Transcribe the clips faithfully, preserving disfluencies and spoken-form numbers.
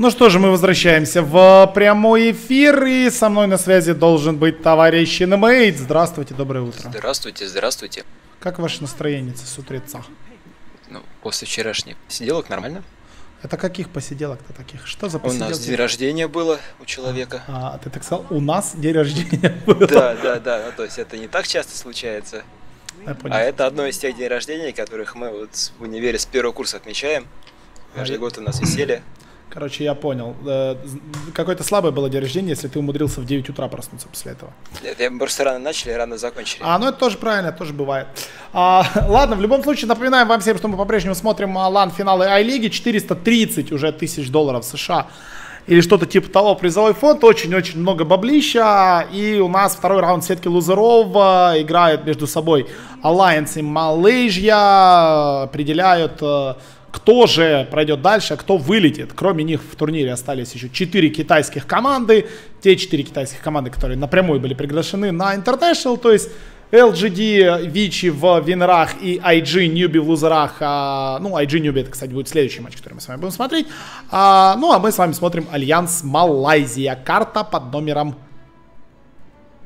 Ну что же, мы возвращаемся в прямой эфир, и со мной на связи должен быть товарищ Инмейт. Здравствуйте, доброе утро. Здравствуйте, здравствуйте. Как ваше настроение с утреца? Ну, после вчерашних посиделок нормально. Это каких посиделок-то таких? Что за посиделки? У нас день рождения было у человека. А, ты так сказал, у нас день рождения было. Да, да, да, ну, то есть это не так часто случается. А это одно из тех дней рождения, которых мы вот в универе с первого курса отмечаем. Каждый год у нас веселье. Короче, я понял. Какое-то слабое было день рождения, если ты умудрился в девять утра проснуться после этого. Нет, мы просто рано начали, рано закончили. А, ну это тоже правильно, это тоже бывает. А, ладно, в любом случае, напоминаем вам всем, что мы по-прежнему смотрим лан-финалы iLeague. четыреста тридцать уже тысяч долларов США или что-то типа того, призовой фонд. Очень-очень много баблища. И у нас второй раунд сетки лузеров. Играют между собой Alliance и Malaysia. Определяют... Кто же пройдет дальше, а кто вылетит. Кроме них в турнире остались еще четыре китайских команды. Те четыре китайских команды, которые напрямую были приглашены на International. То есть эл джи ди, Vici в винерах и iG Newbee в лузерах. А, ну, iG Newbee это, кстати, будет следующий матч, который мы с вами будем смотреть. А, ну, а мы с вами смотрим Альянс Малайзия. Карта под номером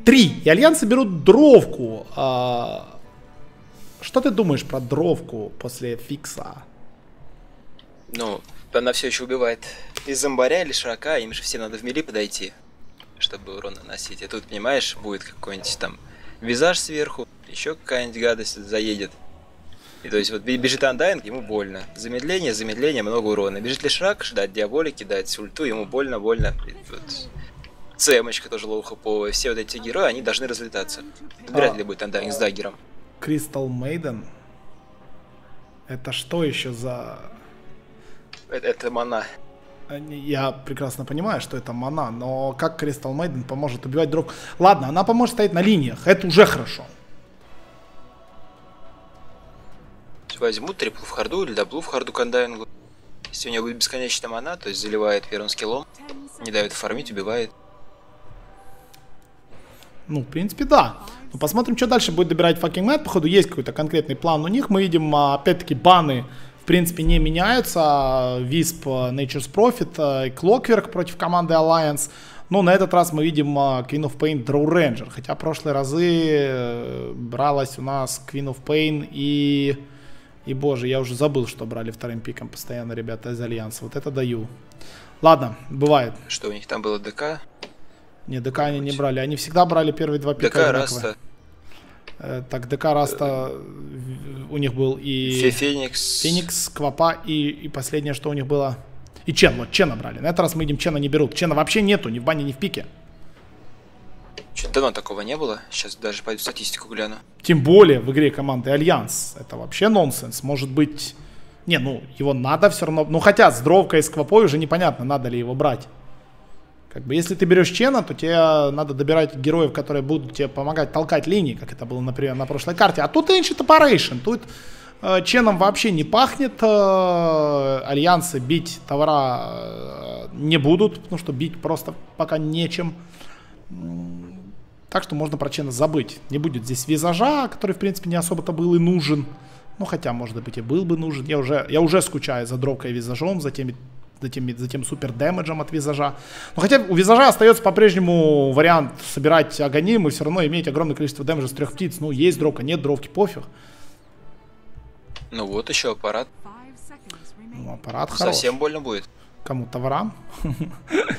три. И Альянсы берут дровку. А, что ты думаешь про дровку после фикса? Ну, она все еще убивает из зомбаря или широка, им же все надо в мили подойти, чтобы урон наносить. А тут, понимаешь, будет какой-нибудь там визаж сверху, еще какая-нибудь гадость заедет. И то есть вот бежит Undying, ему больно. Замедление, замедление, много урона. Бежит Лешрак, ждать диаболики, дать ульту, ему больно, больно. Вот. Цемочка тоже лоу-хэповая. Все вот эти герои, они должны разлетаться. Вряд ли будет Undying с даггером. Crystal Maiden? Это что еще за... Это мана. Я прекрасно понимаю, что это мана, но как Crystal Maiden поможет убивать друг? Ладно, она поможет стоять на линиях, это уже хорошо. Возьму трипл в харду или даблу в харду к Undying. Если у нее будет бесконечная мана, то есть заливает первым скиллом, не дает фармить, убивает. Ну, в принципе, да. Но посмотрим, что дальше будет добирать Fucking Matt. Походу, есть какой-то конкретный план у них. Мы видим, опять-таки, баны... В принципе, не меняются. Висп, Nature's Profit и Clockwork против команды Alliance. Но на этот раз мы видим Queen of Pain, Drow Ranger. Хотя в прошлые разы бралась у нас Queen of Pain и... И, боже, я уже забыл, что брали вторым пиком постоянно ребята из Альянса. Вот это даю. Ладно, бывает. Что, у них там было ДК? Не, ДК они не брали. Они всегда брали первые два пика. ДК Раста. Так, ДК Раста у них был и Феникс, Феникс Квапа и, и последнее, что у них было. И Чен, вот Чена брали. На этот раз мы видим, Чена не берут. Чена вообще нету, ни в бане, ни в пике. Что-то давно такого не было. Сейчас даже пойду статистику гляну. Тем более в игре команды Альянс. Это вообще нонсенс. Может быть... Не, ну, его надо все равно... Ну, хотя с дровкой и с Квапой уже непонятно, надо ли его брать. Как бы, если ты берешь Чена, то тебе надо добирать героев, которые будут тебе помогать толкать линии, как это было, например, на прошлой карте. А тут Ancient Apparition, тут э, Ченом вообще не пахнет. Э, альянсы бить товара э, не будут, потому что бить просто пока нечем. Так что можно про Чена забыть. Не будет здесь визажа, который, в принципе, не особо-то был и нужен. Ну, хотя, может быть, и был бы нужен. Я уже, я уже скучаю за дровкой и визажом, за теми... Затем, затем супер дэмэджем от визажа. Но хотя у визажа остается по-прежнему вариант собирать агоним и все равно иметь огромное количество дэмэджа с трех птиц. Ну, есть дровка, нет дровки, пофиг. Ну вот еще аппарат. Ну, аппарат хорош. Совсем больно будет. Кому? Товарам?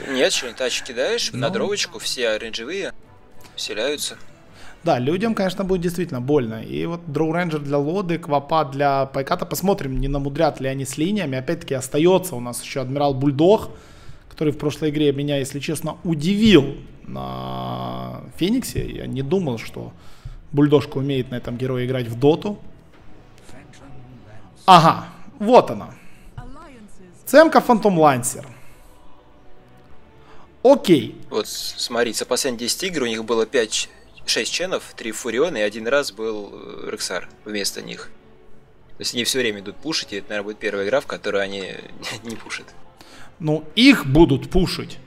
Нет, что-нибудь тачки кидаешь, ну... на дровочку все оранжевые вселяются. Да, людям, конечно, будет действительно больно. И вот Drow Ranger для Лоды, Квапа для Пайката. Посмотрим, не намудрят ли они с линиями. Опять-таки остается у нас еще Адмирал Bulldog, который в прошлой игре меня, если честно, удивил на Фениксе. Я не думал, что Бульдожка умеет на этом герое играть в доту. Ага, вот она. Цемка Phantom Lancer. Окей. Вот, смотри, за последние десять игр у них было пять... шесть ченов, три фуриона и один раз был Рексар вместо них. То есть они все время идут пушить, и это, наверное, будет первая игра, в которую они не пушат. Ну, их будут пушить.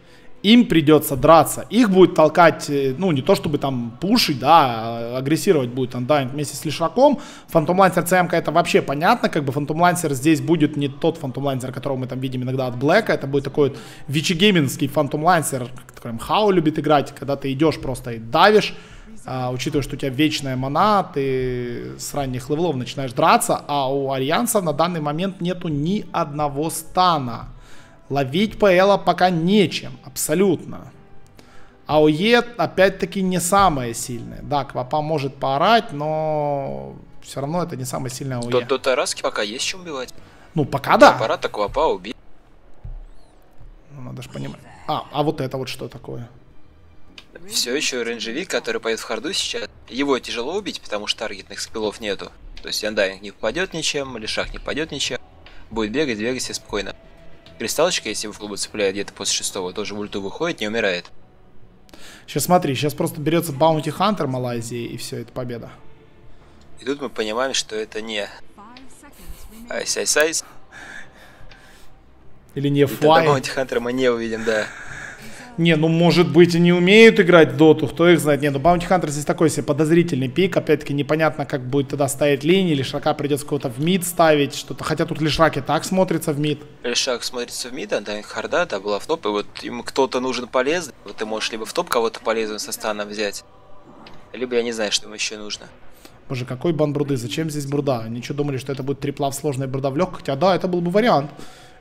им придется драться. Их будет толкать, ну, не то чтобы там пушить, да, агрессировать будет Undying вместе с Лешраком. Phantom Lancer цэ эм-ка это вообще понятно, как бы Phantom Lancer здесь будет не тот Phantom Lancer, которого мы там видим иногда от Блэка. Это будет такой вот Vici Gaming-ский Phantom Lancer, которым Hao любит играть, когда ты идешь просто и давишь. А, учитывая, что у тебя вечная мана, ты с ранних левелов начинаешь драться, а у Альянса на данный момент нету ни одного стана. Ловить ПЛа пока нечем, абсолютно. АОЕ опять-таки не самое сильное. Да, Квапа может поорать, но все равно это не самое сильное АОЕ. До, до Тараски пока есть чем убивать. Ну, пока да. Аппарата Квапа убить. Ну, надо же понимать. А, а вот это вот что такое? Все еще РНЖВ, который поет в харду сейчас. Его тяжело убить, потому что таргетных скиллов нету. То есть Undying не попадет ничем, Лешрак не попадет ничем. Будет бегать, бегать все спокойно. Кристаллочка, если его в клубу цепляет где-то после шестого, тоже в ульту выходит, не умирает. Сейчас смотри, сейчас просто берется Bounty Hunter Малайзии, и все, это победа. И тут мы понимаем, что это не Айс Айс Айс. Или не Фай. Bounty Hunter мы не увидим, да. Не, ну может быть и не умеют играть в доту, кто их знает. Не, ну Bounty Hunter здесь такой себе подозрительный пик. Опять-таки непонятно, как будет тогда стоять линии. Лешрака придется кого-то в мид ставить, что-то. Хотя тут Лешрак и так смотрится в мид. Лешрак смотрится в мид, а Undying харда, да, была в топ. И вот им кто-то нужен полезный. Вот ты можешь либо в топ кого-то полезным со стана взять, либо я не знаю, что им еще нужно. Боже, какой бан бруды, зачем здесь бруда? Они что, думали, что это будет трипла в сложной, бруда в легкой? Хотя да, это был бы вариант.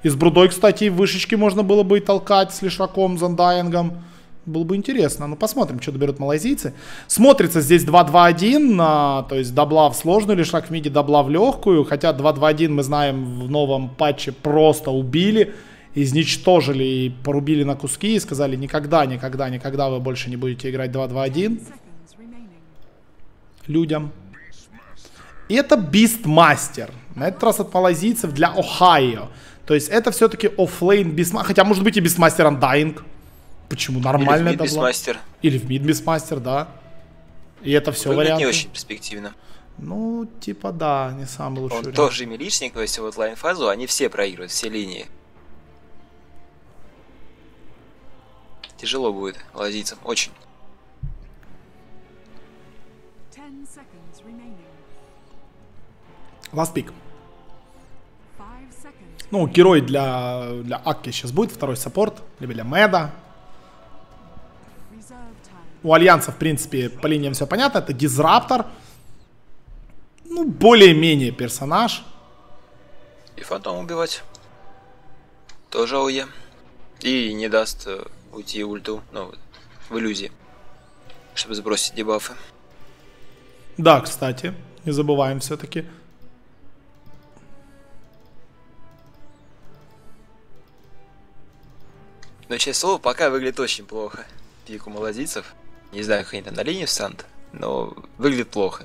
И с брудой, кстати, вышечки можно было бы и толкать с Лешраком, с Undying'ом. Было бы интересно. Ну, посмотрим, что доберут малайзийцы. Смотрится здесь два-два-один, а, то есть дабла в сложную, Лешрак в миде, дабла в легкую. Хотя два-два-один, мы знаем, в новом патче просто убили, изничтожили и порубили на куски. И сказали, никогда, никогда, никогда вы больше не будете играть два-два-один людям. И это Beastmaster. На этот раз от малайзийцев для Ohio. То есть это все-таки оффлейн Beastmaster. Хотя может быть и Beastmaster Undying. Почему? Нормально это было. Или в мид Beastmaster, да. И это все варианты. Не очень перспективно. Ну, типа да, не самый лучший Он вариант. Тоже миличник, то есть вот лайн-фазу они все проигрывают, все линии. Тяжело будет лазиться, очень. Last pick. Ну, герой для, для Акки сейчас будет, второй саппорт, либо для Мэда. У Альянса, в принципе, по линиям все понятно. Это Disruptor. Ну, более-менее персонаж. И Фантом убивать. Тоже АОЕ. И не даст уйти ульту, ну, в иллюзии. Чтобы сбросить дебафы. Да, кстати, не забываем все-таки. Но, честное слово, пока выглядит очень плохо. Пик у малазийцев. Не знаю, как они там на линии встанут, но выглядит плохо.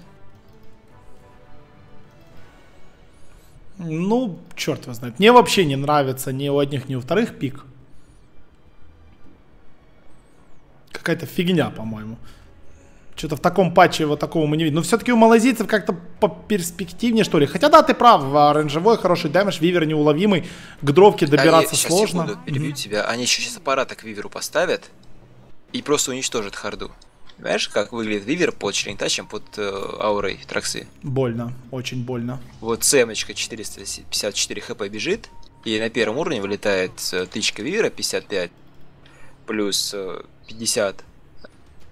Ну, черт его знает. Мне вообще не нравится ни у одних, ни у вторых пик. Какая-то фигня, по-моему. Что-то в таком патче вот такого мы не видим. Но все-таки у малайзийцев как-то поперспективнее, что ли. Хотя да, ты прав, оранжевой хороший дэмэдж, вивер неуловимый, к дровке добираться они, сложно. Сейчас я буду, перебью mm-hmm. тебя. Они еще сейчас аппарата к виверу поставят и просто уничтожат харду. Знаешь, как выглядит вивер под черентачем, под э, аурой траксы? Больно, очень больно. Вот сэмочка четыреста пятьдесят четыре хп бежит, и на первом уровне вылетает э, тычка вивера пятьдесят пять, плюс э, пятьдесят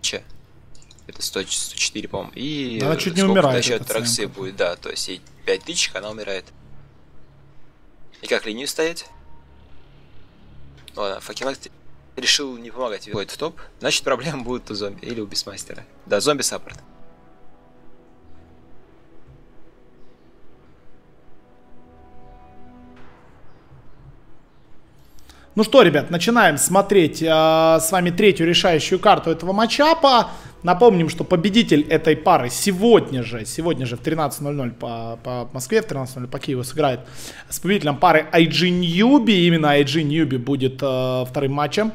че. Это сто четыре, по-моему. И она чуть не умирает. Еще траксы будет, да. То есть ей пять тычек, она умирает. И как линию стоять? Ладно, Факинг решил не помогать. Входит в топ. Значит, проблемы будут у зомби или у Beastmaster. Да, зомби саппорт. Ну что, ребят, начинаем смотреть э, с вами третью решающую карту этого матчапа. Напомним, что победитель этой пары сегодня же, сегодня же в тринадцать ноль-ноль по, по Москве, в тринадцать ноль-ноль по Киеву сыграет с победителем пары iG Newbee. Именно iG Newbee будет э, вторым матчем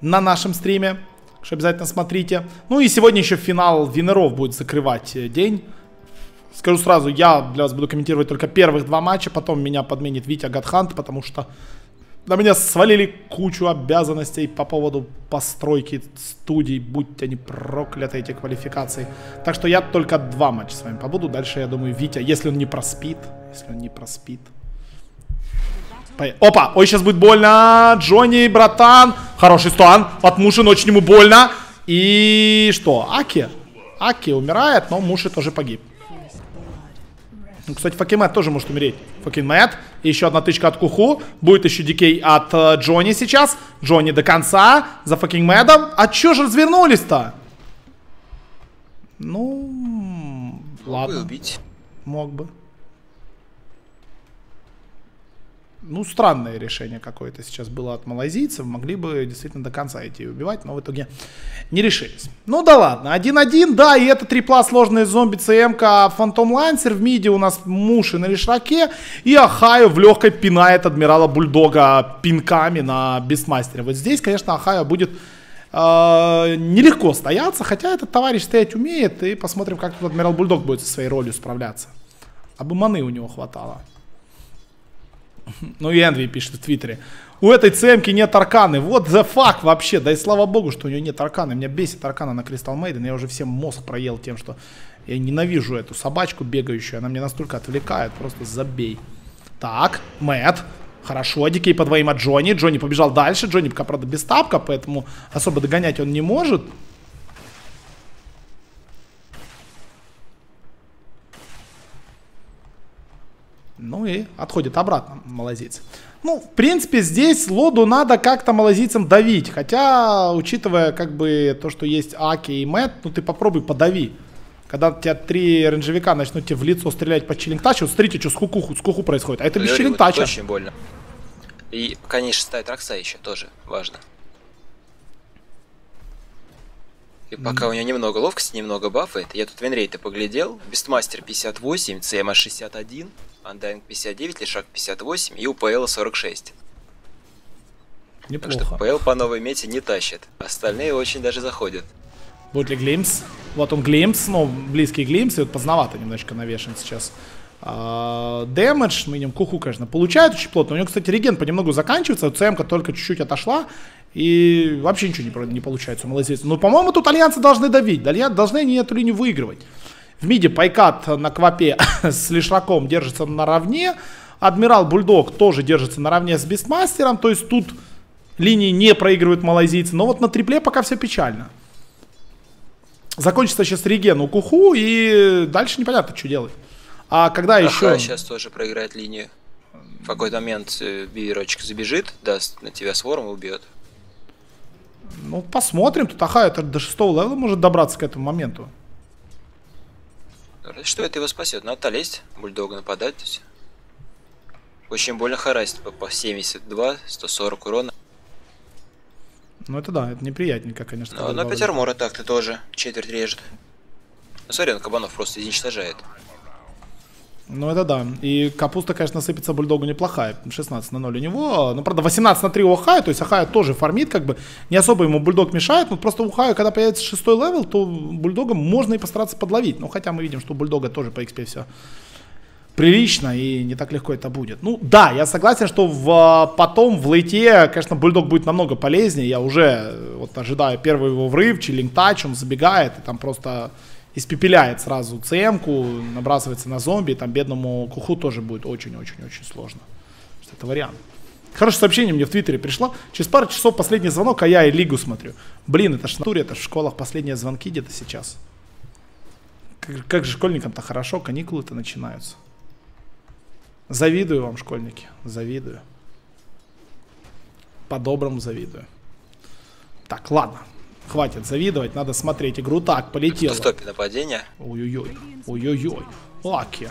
на нашем стриме. Так что обязательно смотрите. Ну и сегодня еще финал винеров будет закрывать день. Скажу сразу, я для вас буду комментировать только первых два матча, потом меня подменит Витя Гадхант, потому что На меня свалили кучу обязанностей по поводу постройки студий, будь они прокляты, эти квалификации. Так что я только два матча с вами побуду. Дальше, я думаю, Витя, если он не проспит, если он не проспит. Поехали. Опа, ой, сейчас будет больно. Джонни, братан. Хороший стан от Муши, но очень ему больно. И что, Акки? Акки умирает, но Муши тоже погиб. Ну, кстати, Fucking Matt тоже может умереть. Fucking Matt. И еще одна тычка от Куху. Будет еще дикей от э, Джонни сейчас. Джонни до конца. За Fucking Mad'ом. А че же развернулись-то? Ну... Ладно. Мог бы убить. Мог бы. Ну, странное решение какое-то сейчас было от малайзийцев. Могли бы действительно до конца идти и убивать, но в итоге не решились. Ну да ладно, один-один, да, и это трипла сложные зомби ЦМ-ка Phantom Lancer. В миде у нас Муши на Лешраке. И Ohio в легкой пинает Адмирала Бульдога пинками на Beastmaster. Вот здесь, конечно, Ohio будет э, нелегко стояться, хотя этот товарищ стоять умеет. И посмотрим, как тут Адмирал Бульдог будет со своей ролью справляться. А бы маны у него хватало. Ну и Энви пишет в твиттере: у этой ЦМ-ки нет арканы. What the fuck вообще? Да и слава богу, что у нее нет арканы. Меня бесит аркана на Crystal Maiden. Я уже всем мозг проел тем, что я ненавижу эту собачку бегающую. Она меня настолько отвлекает. Просто забей. Так, Мэтт. Хорошо, дикий по двоим от Джонни. Джонни побежал дальше. Джонни пока, правда, без тапка, поэтому особо догонять он не может. Ну и отходит обратно малазийцы. Ну, в принципе, здесь Лоду надо как-то малазийцам давить. Хотя, учитывая как бы то, что есть Акки и Мэтт, ну ты попробуй подави. Когда тебя три ренджевика начнут тебе в лицо стрелять по челлингтачу, смотрите, что с хукуху, с куху происходит. А это без челлингтача. Очень больно. И, конечно, ставит Рокса еще тоже важно. И пока mm. у нее немного ловкости, немного бафает. Я тут винрейты поглядел. Beastmaster пятьдесят восемь, си эм а шестьдесят один, Undying пятьдесят девять, Leshrac пятьдесят восемь и УПЛ сорок шесть. Неплохо. Так что УПЛ по новой мете не тащит. Остальные очень даже заходят. Будет ли глимпс? Вот он глимпс, но близкий глимпс. И вот поздновато немножечко навешен сейчас дэмэдж. Минимум Куху, конечно, получает очень плотно. У него, кстати, реген понемногу заканчивается. Вот ЦМ-ка только чуть-чуть отошла. И вообще ничего не, не получается у малазийцев. Но, по-моему, тут альянсы должны давить. Должны они эту линию выигрывать. В миде Пaikat на квапе с Лешраком держится наравне. Адмирал Бульдог тоже держится наравне с Beastmaster'ом. То есть тут линии не проигрывают малайзийцы. Но вот на трипле пока все печально. Закончится сейчас реген у Куху. И дальше непонятно, что делать. А когда Аха, еще... сейчас тоже проиграет линию. В какой-то момент биверочек забежит, даст на тебя свором и убьет. Ну, посмотрим. Тут Аха это до шестого левела может добраться к этому моменту. Что это его спасет? Надо лезть, Бульдога нападать. Очень больно харасит по семьдесят два, сто сорок урона. Ну, это да, это неприятненько, конечно. Но, но опять армора так-то тоже четверть режет. Ну, смотри, он кабанов просто изничтожает. Ну это да, и капуста, конечно, сыпется Бульдогу неплохая, шестнадцать на ноль у него, но правда восемнадцать на три у Ohio, то есть Ohio тоже фармит, как бы, не особо ему Бульдог мешает, но просто у Ohio, когда появится шестой левел, то Бульдога можно и постараться подловить, ну хотя мы видим, что у Бульдога тоже по икс пи все прилично и не так легко это будет. Ну да, я согласен, что в, потом в лейте, конечно, Бульдог будет намного полезнее, я уже вот ожидаю первый его врыв, чиллинг-тач, он забегает и там просто... испепеляет сразу ЦМ-ку, набрасывается на зомби, там бедному Куху тоже будет очень-очень-очень сложно. Это вариант. Хорошее сообщение мне в твиттере пришло. Через пару часов последний звонок, а я и лигу смотрю. Блин, это ж на туре, это ж в школах последние звонки где-то сейчас. Как, как же школьникам-то хорошо, каникулы-то начинаются. Завидую вам, школьники, завидую. По-доброму завидую. Так, ладно. Хватит завидовать, надо смотреть игру. Так, полетело. В стопе нападения. Ой-ой-ой, ой-ой-ой. Акки.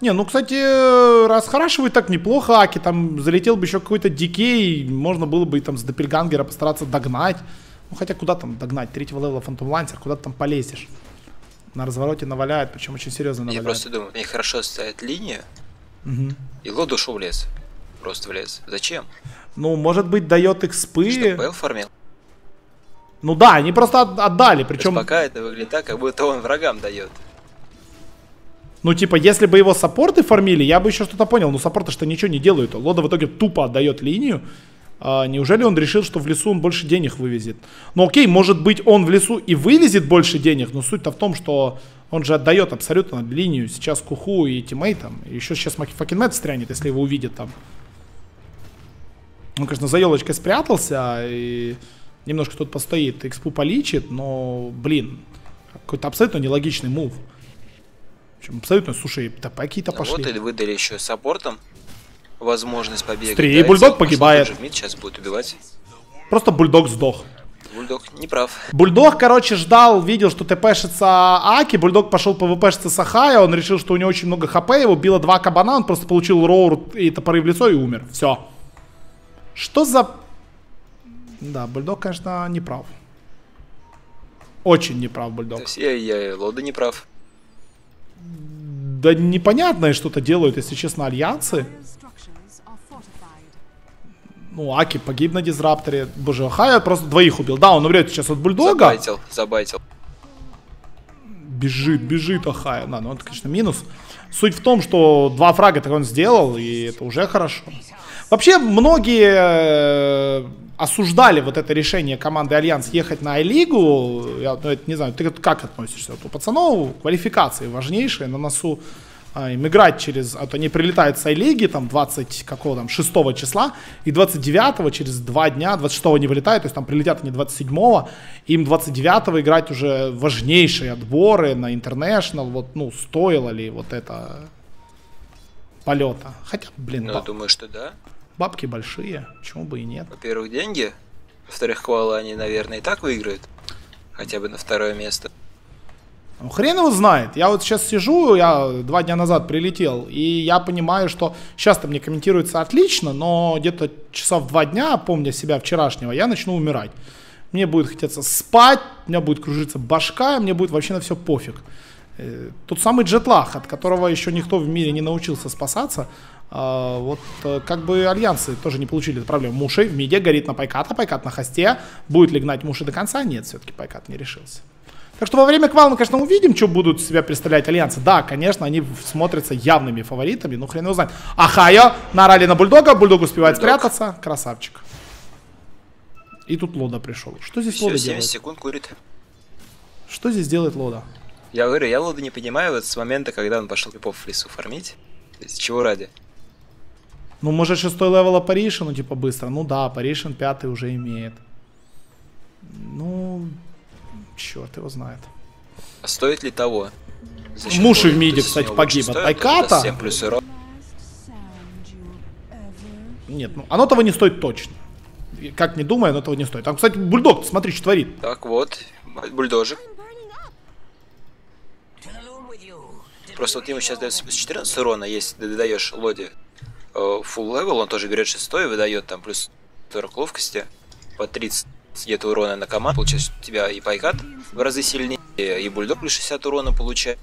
Не, ну, кстати, расхарашивает так неплохо Акки. Там залетел бы еще какой-то дикей. Можно было бы и там с Доппельгангера постараться догнать. Ну, хотя куда там догнать? Третьего левела Phantom Lancer, куда ты там полезешь? На развороте наваляет, причем очень серьезно наваляет. Я просто думаю, мне хорошо стоит линия. Угу. И Лод ушел в лес. Просто в лес. Зачем? Ну, может быть, дает экспы. Что, Пэл фармил? Ну да, они просто отдали, причем... Пока это выглядит так, как будто он врагам дает. Ну, типа, если бы его саппорты фармили, я бы еще что-то понял. Но саппорты что ничего не делают. Лода в итоге тупо отдает линию. А неужели он решил, что в лесу он больше денег вывезет? Ну, окей, может быть, он в лесу и вывезет больше денег. Но суть-то в том, что он же отдает абсолютно линию сейчас Куху и тиммейтам. Еще сейчас Fucking Matt стрянет, если его увидит там. Он, конечно, за елочкой спрятался и немножко тут постоит, экспу полечит, но, блин, какой-то абсолютно нелогичный мув. В общем, абсолютно, слушай, топаки-то ну пошли. Вот или выдали еще саппортом возможность побега. Стрей, да, Бульдог погибает. Мид сейчас будет убивать. Просто Бульдог сдох. Бульдог не прав. Бульдог, короче, ждал, видел, что тпшится Аки, Бульдог пошел пвпшиться с Ахая, он решил, что у него очень много хп, его било два кабана, он просто получил роур и топоры в лицо и умер. Все. Что за... Да, Бульдог, конечно, не прав. Очень не прав Бульдог. То есть я, я и Лода не прав. Да непонятное что-то делают, если честно, альянсы. Ну, Аки погиб на Дизрапторе. Боже, Хая просто двоих убил. Да, он умрет сейчас от Бульдога. Забайтил, забайтил. Бежит, бежит Ахая. Да, ну это, конечно, минус. Суть в том, что два фрага так он сделал, и это уже хорошо. Вообще, многие осуждали вот это решение команды Альянс ехать на ай-лигу. Я ну, это не знаю, ты как относишься? Вот у пацанов квалификации важнейшие на носу. А, им играть через... А то они прилетают с ай-лиги там двадцать какого там шестого числа и двадцать девятого через два дня, двадцать шестого не вылетают, то есть там прилетят они двадцать седьмого, им двадцать девятого играть уже важнейшие отборы на интернешнл. Вот, ну, стоило ли вот это полета? Хотя, блин, ну, баб... я думаю, что да. Бабки большие, почему бы и нет. Во-первых, деньги. Во-вторых, квала они, наверное, и так выиграют. Хотя бы на второе место. Ну, хрен его знает. Я вот сейчас сижу, я два дня назад прилетел, и я понимаю, что сейчас-то мне комментируется отлично, но где-то часа в два дня, помня себя вчерашнего, я начну умирать. Мне будет хотеться спать, у меня будет кружиться башка, мне будет вообще на все пофиг. Тот самый джетлаг, от которого еще никто в мире не научился спасаться. А, вот как бы альянсы тоже не получили эту проблему. Муши в миде горит на Пайката, Пайкат на хосте. Будет ли гнать Муши до конца? Нет, все-таки Пайкат не решился. Так что во время квала мы, конечно, увидим, что будут себя представлять альянсы. Да, конечно, они смотрятся явными фаворитами, ну хрен его знает. Ахайо нарали на Бульдога, Бульдог успевает Бульдог. спрятаться, красавчик. И тут Лода пришел. Что здесь Все, Лода семьдесят делает? Секунд курит. Что здесь делает Лода? Я говорю, я Лода не понимаю вот с момента, когда он пошел крипов в лесу фармить. То есть, чего ради? Ну, может, шестой левел Apparition, ну, типа, быстро. Ну, да, Apparition пятый уже имеет. Ну, черт его знает. А стоит ли того? Муши в миде, кстати, погиб от Пайката. Нет, ну, оно того не стоит точно. Как не думаю, оно того не стоит. Там, кстати, Бульдог, смотри, что творит. Так, вот, Бульдожик. Просто вот ему сейчас дается плюс четырнадцать урона, если ты даешь Лоде фулл левел, он тоже берет шесть и выдает там плюс сорок ловкости, по тридцать где-то урона на команду. Получается, у тебя и Пайкат в разы сильнее, и Бульдог плюс шестьдесят урона получает,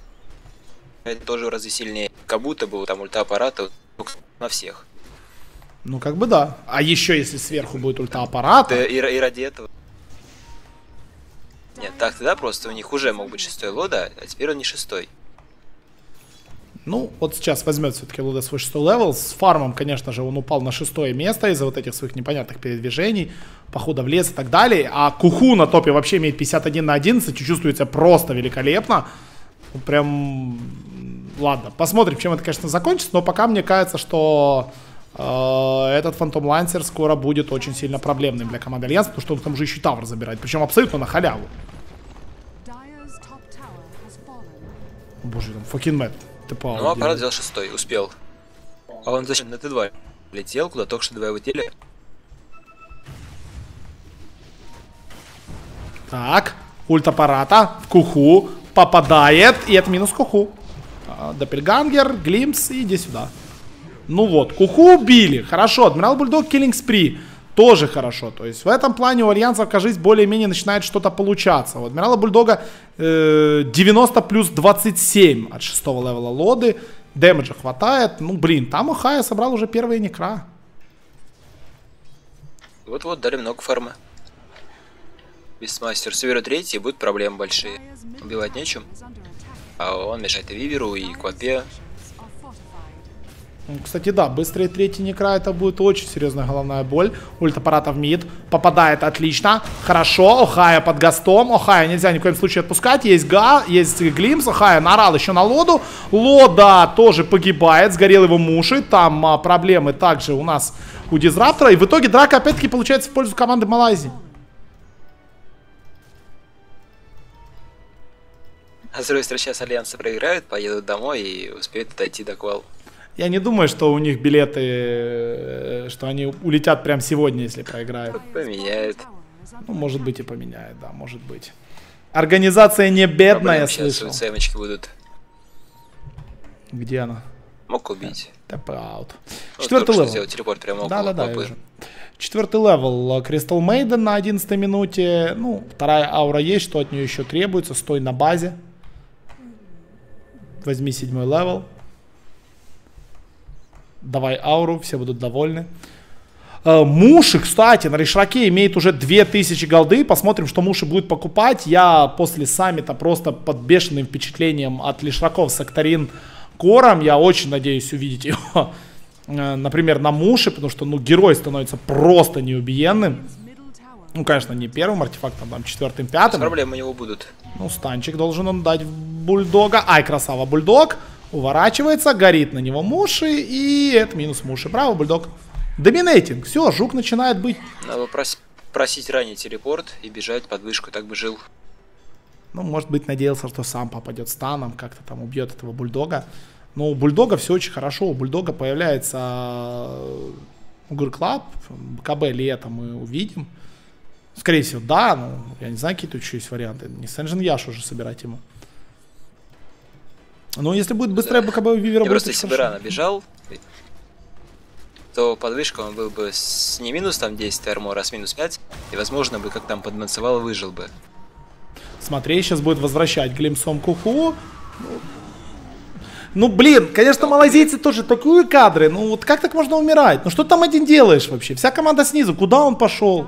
это тоже в разы сильнее. Как будто бы там ульта аппарата на всех. Ну как бы да. А еще если сверху будет ульта аппарата... И, и ради этого. Нет, так тогда просто у них уже мог быть шестой Лода, а теперь он не шестой. Ну, вот сейчас возьмет все-таки Лода свой шестой левел. С фармом, конечно же, он упал на шестое место из-за вот этих своих непонятных передвижений, похода в лес и так далее. А Куху на топе вообще имеет пятьдесят один на одиннадцать, чувствуется просто великолепно. Прям... Ладно, посмотрим, чем это, конечно, закончится. Но пока мне кажется, что э, этот Phantom Lancer скоро будет очень сильно проблемным для команды Альянса, потому что он там же еще и тавр забирает. Причем абсолютно на халяву. О, боже, там Fucking Matt. Ну, аппарат взял шестой, успел. А он зачем на тэ два летел, куда только что два его теле. Так, ульт аппарата в Куху попадает, и это минус Куху. Доппельгангер, Глимпс, и иди сюда. Ну вот, Куху убили, хорошо. Адмирал Бульдог, Киллинг Спри, тоже хорошо. То есть в этом плане у альянсов, кажется, более-менее начинает что-то получаться. У Адмирала Бульдога э, девяносто плюс двадцать семь от шестого левела Лоды. Дэмэджа хватает. Ну, блин, там Охайо собрал уже первые некра. Вот-вот, дали много фарма. Beastmaster. Севера третий, будут проблемы большие. Убивать нечем. А он мешает и Виверу, и Квапе. Кстати, да, быстрый третий некра, это будет очень серьезная головная боль. Ульт аппарата в мид, попадает отлично, хорошо, Охайо под гастом, Охайо нельзя ни в коем случае отпускать, есть га, есть глимс, Охайо нарал еще на лоду, лода тоже погибает, сгорел его Муши, там а, проблемы также у нас у Дизраптора, и в итоге драка опять-таки получается в пользу команды Малайзии. А с другой стороны, сейчас Альянсы проиграют, поедут домой и успеют дойти до квал. Я не думаю, что у них билеты, что они улетят прямо сегодня, если проиграют. Поменяет. Ну, может быть и поменяет, да, может быть. Организация не бедная, я слышал. Сейчас семечки будут. Где она? Мог убить. Тэп-аут. Четвертый левел. Телепорт прямо около да, да, да, Четвертый левел. Crystal Maiden на одиннадцатой минуте. Ну, вторая аура есть, что от нее еще требуется. Стой на базе. Возьми седьмой левел. Давай ауру, все будут довольны. Э, Муши, кстати, на Лешраке имеет уже две тысячи голды. Посмотрим, что Муши будет покупать. Я после саммита просто под бешеным впечатлением от Лешраков с Актарин Кором. Я очень надеюсь увидеть его, э, например, на Муши. Потому что, ну, герой становится просто неубиенным. Ну, конечно, не первым артефактом, там, четвертым, пятым. Проблемы у него будут. Ну, станчик должен он дать в Бульдога. Ай, красава, Бульдог. Уворачивается, горит на него Муши, и это минус Муши. Браво, Бульдог. Доминейтинг. Все, жук начинает быть. Надо прос просить ранний телепорт и бежать под вышку, так бы жил. Ну, может быть, надеялся, что сам попадет станом, как-то там убьет этого Бульдога. Но у Бульдога все очень хорошо. У Бульдога появляется Угрклаб, БКБ летом мы увидим. Скорее всего, да, но я не знаю, какие тут еще есть варианты. Не Сэнджин Яш уже собирать ему. Ну, если будет быстрее да. БКБ у Вивера... Я просто если бы рано бежал, то подвышка он был бы с не минус там десять армора, а с минус пять. И, возможно, бы как там подмансовал, выжил бы. Смотри, сейчас будет возвращать глимсом Куху. Ну, блин, конечно, малазийцы тоже такие кадры. Ну, вот как так можно умирать? Ну, что там один делаешь вообще? Вся команда снизу. Куда он пошел?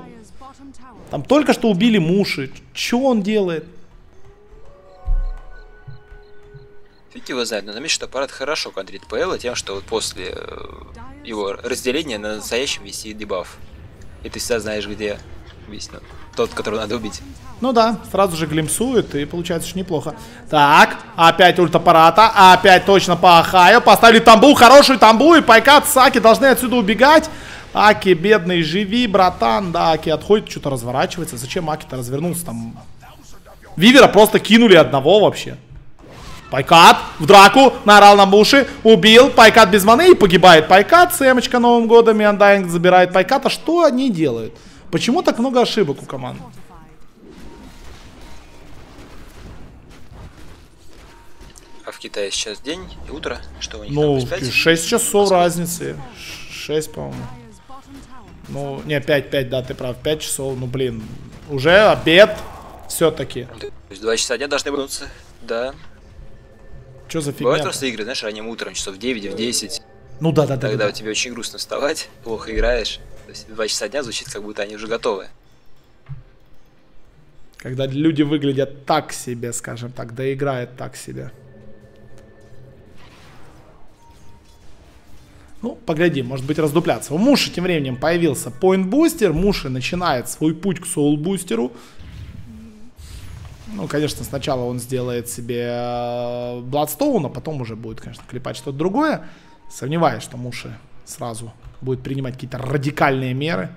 Там только что убили Муши. Че он делает? Ведь его знает, но заметь, что аппарат хорошо контрит ПЛ тем, что вот после его разделения на настоящем вести дебаф. И ты всегда знаешь, где весь ну, тот, которого надо убить. Ну да, сразу же глимсует, и получается очень неплохо. Так, опять ульт аппарата, опять точно по Ахаю. Поставили тамбу, хорошую тамбу, и Пайкат с Аки должны отсюда убегать. Аки, бедный, живи, братан. Да, Аки отходит, что-то разворачивается. Зачем Аки-то развернулся там? Вивера просто кинули одного вообще. Пaikat в драку, наорал на Муши, убил, Paikat без маны и погибает Paikat, семечка новым годом, и Undying забирает Paikat. А что они делают? Почему так много ошибок у команды? А в Китае сейчас день и утро, что у них ну, там пять? шесть часов разницы, шесть, по-моему. Ну, не, пять, пять, да, ты прав, пять часов, ну, блин, уже обед все-таки. То есть два часа дня должны вернуться, да. Что за фигня? Бывают просто игры, знаешь, ранним утром, часов в девять, в десять. Ну да, да, да. Когда да, да. тебе очень грустно вставать, плохо играешь. То есть два часа дня звучит, как будто они уже готовы. Когда люди выглядят так себе, скажем так, да играют так себе. Ну, поглядим, может быть раздупляться. У Муши тем временем появился поинт-бустер. Муши начинает свой путь к соул-бустеру. Ну, конечно, сначала он сделает себе Бладстоун, а потом уже будет, конечно, клепать что-то другое. Сомневаюсь, что Муши сразу будет принимать какие-то радикальные меры.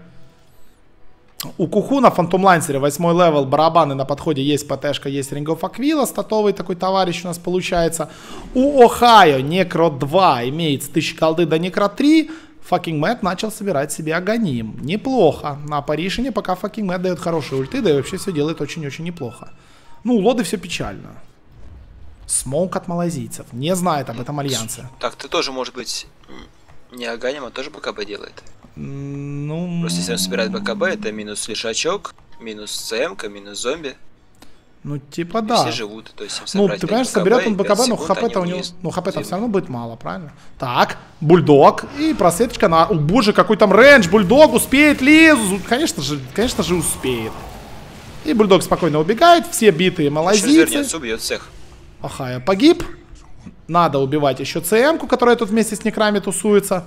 У Куху на Phantom Lancer восьмой левел, барабаны на подходе, есть ПТшка, есть Ring of Aquila, статовый такой товарищ у нас получается. У Ohio Некро два имеется тысяча голды до Некро три. Fucking Matt начал собирать себе Аганим. Неплохо. На Apparition пока Fucking Matt дает хорошие ульты, да и вообще все делает очень-очень неплохо. Ну, у Лоды все печально. Смоук от малазийцев. Не знает об этом Альянсе. Так, ты тоже, может быть, не Аганим, а тоже БКБ делает. Ну... Просто если он собирает БКБ, это минус лишачок, минус ЦМ-ка, минус зомби. Ну, типа, и да. Все живут, то есть ну, ты понимаешь, соберет он БКБ, но хп-то у него... Ну, хп-то все равно будет мало, правильно? Так, Бульдог. И просветочка на... О, боже, какой там рейндж! Бульдог успеет ли? Конечно же, конечно же успеет. И Бульдог спокойно убегает. Все битые малазийцы. Убьет всех. Ахая погиб. Надо убивать еще ЦМ-ку, которая тут вместе с некрами тусуется.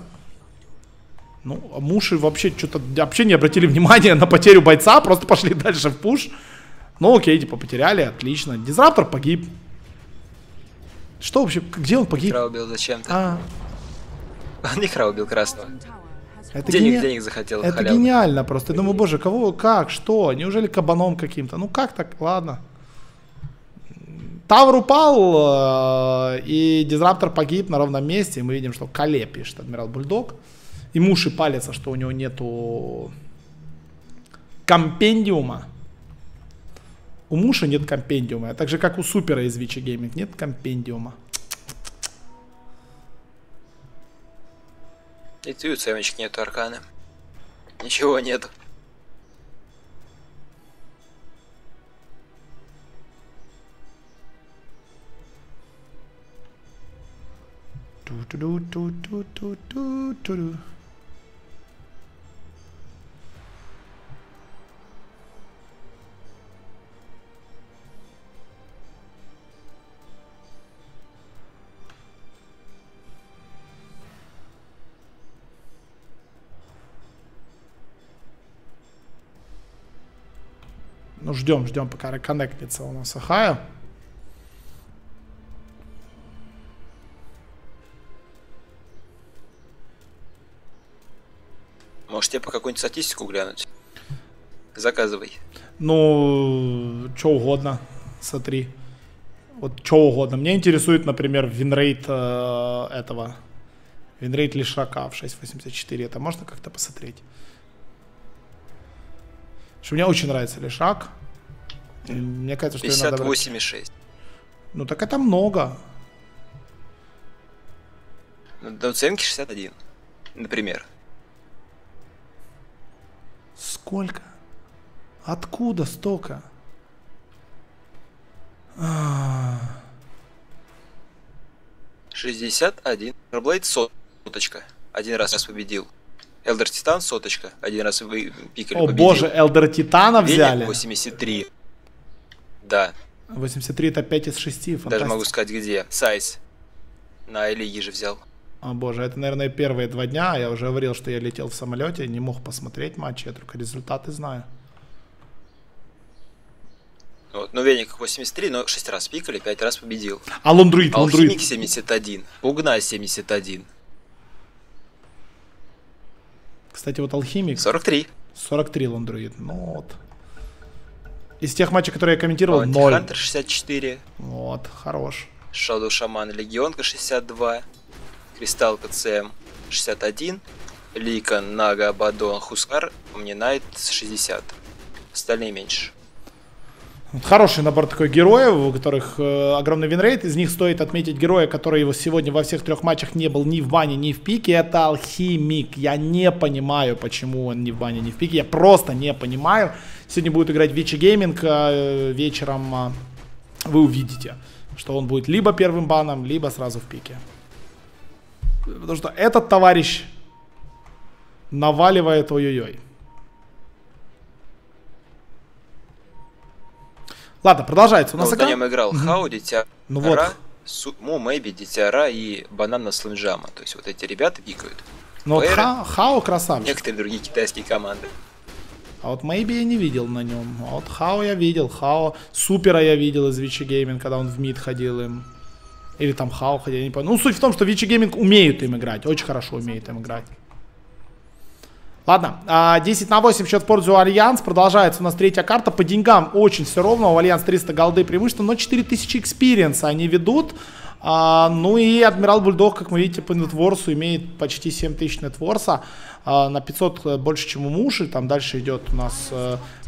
Ну, а Муши вообще что-то вообще не обратили внимания на потерю бойца. Просто пошли дальше в пуш. Ну окей, типа потеряли, отлично. Дизраптор погиб. Что вообще? Где он погиб? Некра убил зачем-то. А. Некра убил красного. Это денег, гени... денег захотел. Это халявы. Гениально просто. Я думаю, боже, кого, как, что? Неужели кабаном каким-то? Ну как так? Ладно. Тавр упал, и Дизраптор погиб на ровном месте. И мы видим, что Кале пишет Адмирал Бульдог. И Муши палится, что у него нету компендиума. У Муши нет компендиума. А так же, как у Супера из Vici Gaming нет компендиума. И ты у цемочек нету аркана. Ничего нету. Ту-ту-ту-ту-ту-ту-ту-ту. Ну, ждем, ждем, пока реконнектится у нас Ohio. Можете по какую-нибудь статистику глянуть? Заказывай. Ну, что угодно, смотри. Вот что угодно. Мне интересует, например, винрейт э, этого. Винрейт Лешрака в шесть восемьдесят четыре. Это можно как-то посмотреть? Что мне очень нравится Лешрак. Мне кажется, что я надо пятьдесят восемь и шесть. Ну так это много. До оценки шестьдесят один, например. Сколько? Откуда столько? шестьдесят один. Роблейд соточка. Один раз нас победил. Элдер Титан соточка. Один раз вы пикали. О победил. Боже, Элдер Титана взяли. восемьдесят три. Да. восемьдесят три это пять из шести. Фантастика. Даже могу сказать где. Сайз. На iLeague же взял. О боже, это, наверное, первые два дня. Я уже говорил, что я летел в самолете. Не мог посмотреть матчи. Я только результаты знаю. Вот, ну, Веник восемьдесят три, но шесть раз пикали, пять раз победил. А Лундруид, Лундруид. Алхимик семьдесят один. Угна семьдесят один. Кстати, вот Алхимик... сорок три. сорок три Лундруид, ну вот. Из тех матчей, которые я комментировал, Bounty ноль. Хантер шестьдесят четыре. Вот, хорош. Шадоу Шаман, Легионка шестьдесят два. Кристалка ЦМ шестьдесят один. Лика, Нага, Абадон, Хускар, Умнинайт шестьдесят. Остальные меньше. Хороший набор такой героев, у которых э, огромный винрейт. Из них стоит отметить героя, который его сегодня во всех трех матчах не был ни в бане, ни в пике. Это Алхимик. Я не понимаю, почему он ни в бане, ни в пике. Я просто не понимаю. Сегодня будет играть Vici Gaming. Э, вечером э, вы увидите, что он будет либо первым баном, либо сразу в пике. Потому что этот товарищ наваливает ой-ой-ой. Ладно, продолжается. У нас ну, вот на нем играл Хау, Дитя ну, Ра, вот. Су, Му, Maybe, Дитя Ра и Банан на Слунжама. То есть вот эти ребята пикают. Ну вот Ха, Хау красавчик. Некоторые другие китайские команды. А вот Maybe я не видел на нем. А вот Хау я видел. Хау. Супера я видел из Vici Gaming, когда он в мид ходил им. Или там Хау ходил, я не понял. Ну суть в том, что Vici Gaming умеют им играть. Очень хорошо умеют им играть. Ладно, десять на восемь счет в пользу Альянс. Продолжается у нас третья карта. По деньгам очень все ровно. У Альянс триста голды преимущество, но четыре тысячи экспириенса они ведут. Ну и Адмирал Бульдог, как мы видите, по нетворсу имеет почти семь тысяч нетворса. На пятьсот больше, чем у Муши. Там дальше идет у нас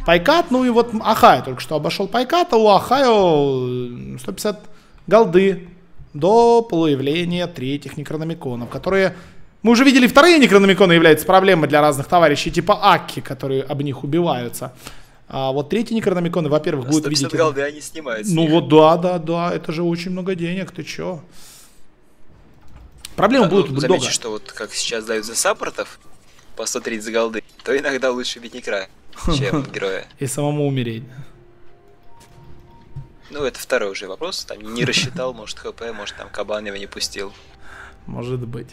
Пaikat. Ну и вот Ohio только что обошел Paikat. А у Ohio сто пятьдесят голды до появления третьих некрономиконов, которые... Мы уже видели, вторые некрономиконы являются проблемой для разных товарищей, типа Акки, которые об них убиваются. А вот третьи некрономиконы, во-первых, будут видеть... голды они снимают. Ну вот, да, да, да, это же очень много денег, ты чё? Проблемы а, будут у ну, Бульдога. Замечу, что вот как сейчас дают за саппортов по сто тридцать голды, то иногда лучше бить некра, чем героя. И самому умереть. Ну, это второй уже вопрос. Там не рассчитал, может, ХП, может, там кабан его не пустил. Может быть.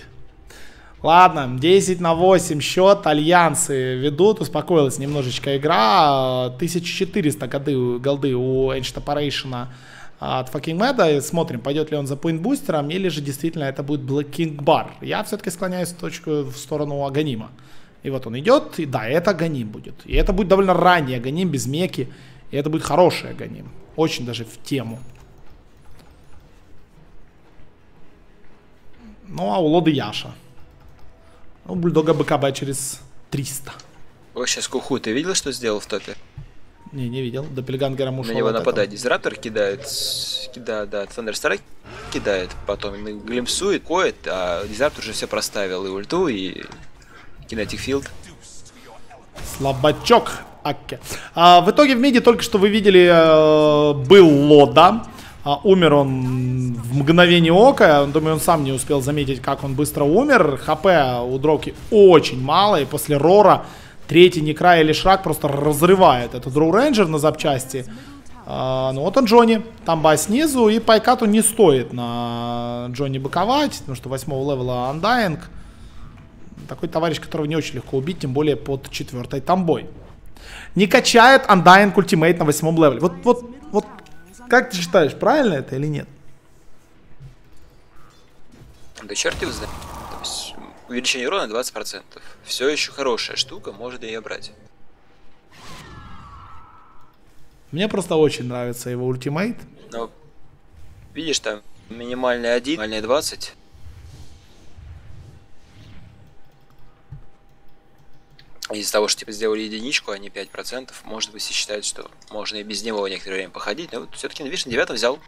Ладно, десять на восемь счет, альянсы ведут, успокоилась немножечко игра, тысяча четыреста голды, голды у Ancient Apparition от Fucking Matt, смотрим, пойдет ли он за пойнт-бустером, или же действительно это будет блокинг бар. Я все-таки склоняюсь в, точку, в сторону Аганима, и вот он идет, и да, это Аганим будет, и это будет довольно ранний Аганим, без меки, и это будет хороший Аганим, очень даже в тему. Ну а у Лоды Яша. У Бульдога БКБ через триста. О, сейчас Куху, ты видел, что сделал в топе? Не, не видел. Доппельгангером ушел. На него нападает Дизраптор, кидает... Кидает, да, Thunderstrike кидает, потом глимпсует, коет, а Дизраптор уже все проставил и ульту, и кинетик филд. Слабачок, Акки. А, в итоге в миде только что вы видели, был Лода. А, умер он в мгновение ока, думаю, он сам не успел заметить, как он быстро умер. ХП у Дроки очень мало, и после рора третий Некра или Шрак просто разрывает. Это Drow Ranger на запчасти. А, ну вот он Джонни, тамба снизу, и Пайкату не стоит на Джонни быковать, потому что восьмого левела Undying. Такой товарищ, которого не очень легко убить, тем более под четвертой тамбой. Не качает Undying ультимейт на восьмом левеле. Вот, вот, вот. Как ты считаешь, правильно это или нет? Да черт его знает. То есть увеличение урона двадцать процентов. Все еще хорошая штука, можно ее брать. Мне просто очень нравится его ультимейт. Но, видишь, там минимальный один, минимальный двадцать. Из-за того, что типа, сделали единичку, а не пять процентов, может быть, и считают, что можно и без него некоторое время походить. Но вот все-таки, видишь, на девятом взял.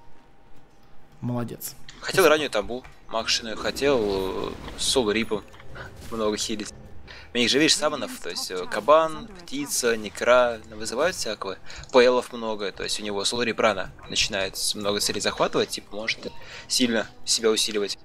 Молодец. Хотел раннюю табу, макшину хотел соло-рипом много хилить. У них же, видишь, самонов, то есть кабан, птица, некра, вызывают всякого. Пэлов много, то есть у него соло-рип рано начинает много целей захватывать, типа может сильно себя усиливать.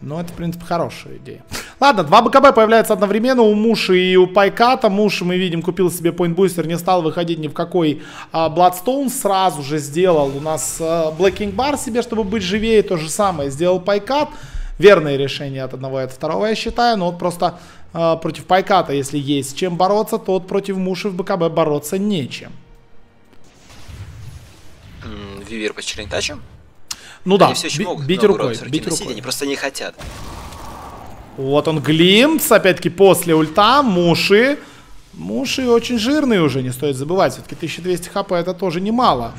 Ну, это, в принципе, хорошая идея. Ладно, два БКБ появляются одновременно у Муши и у Пайката. Муши, мы видим, купил себе поинт-бустер, не стал выходить ни в какой а, Bloodstone. Сразу же сделал у нас а, Blacking Bar себе, чтобы быть живее. То же самое сделал Пайкат. Верное решение от одного и от второго, я считаю. Но вот просто а, против Пайката, если есть с чем бороться, то вот против Муши в БКБ бороться нечем. Вивер по чернитачам? Ну да, все еще могут, бить рукой, бить носить, рукой. Они просто не хотят. Вот он глимпс, опять-таки после ульта, Муши. Муши очень жирные уже, не стоит забывать. Все-таки тысяча двести хп это тоже немало.